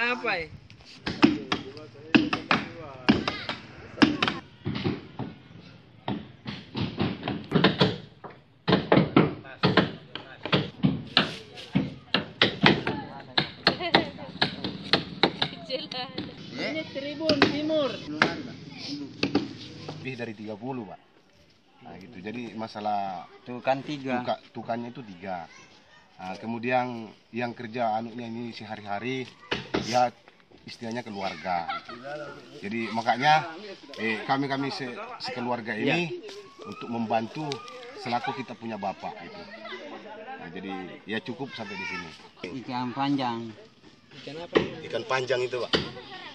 apa ya? Ini Tribun Timur. Lebih dari 30, Pak. Nah, gitu. Jadi masalah tukang tiga. Tukangnya itu 3. Nah, kemudian yang kerja anaknya ini sehari-hari ya istilahnya keluarga. Jadi makanya kami sekeluarga ini untuk membantu selaku kita punya bapak gitu. Nah, jadi ya cukup sampai di sini. Ikan panjang. Ikan apa? Ikan panjang itu, Pak.